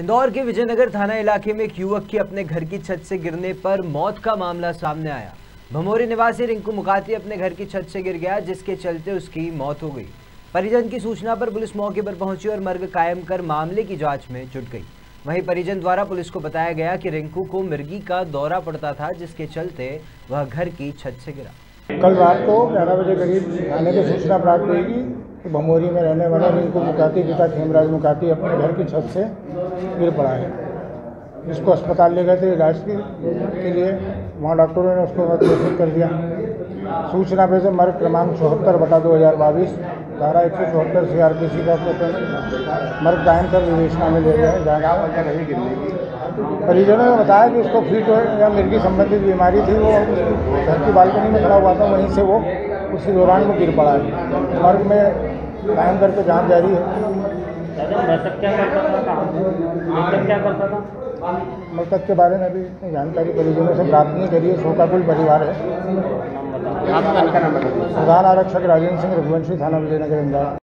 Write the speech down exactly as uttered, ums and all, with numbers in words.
इंदौर के विजयनगर थाना इलाके में एक युवक की अपने घर की छत से गिरने पर मौत का मामला सामने आया। भमोरी निवासी रिंकू मुकाती अपने घर की छत से गिर गया, जिसके चलते उसकी मौत हो गई। परिजन की सूचना पर पुलिस मौके पर पहुंची और मर्ग कायम कर मामले की जांच में जुट गई। वहीं परिजन द्वारा पुलिस को बताया गया कि रिंकू को मिर्गी का दौरा पड़ता था, जिसके चलते वह घर की छत से गिरा। कल रात को ग्यारह बजे करीब थाने से सूचना प्राप्त हुई कि भमोरी में रहने वाला रिंकू मुकाती पिता खेमराज मुकाती अपने घर की छत से गिर पड़ा है। इसको अस्पताल ले गए थे इलाज के लिए, वहाँ डॉक्टरों ने उसको मृत कर दिया। सूचना पे से मर्ग क्रमांक चौहत्तर बटा दो हज़ार बाईस धारा एक सौ चौहत्तर सी आर पी सी का मर्ग कायम कर विवेचना में ले गया। परिजनों ने बताया कि उसको फीट या मिर्गी संबंधित बीमारी थी, वो घर की बालकनी में खड़ा हुआ था, वहीं से वो उसी दौरान वो गिर पड़ा है। मर्ग में कायम करके जांच जारी है। मृतक के बारे में अभी इतनी जानकारी परिजनों से प्राप्त नहीं करी है। शोकाकुल परिवार है। प्रधान आरक्षक राजेंद्र सिंह रघुवंशी, थाना विजयनगर, इंदौर।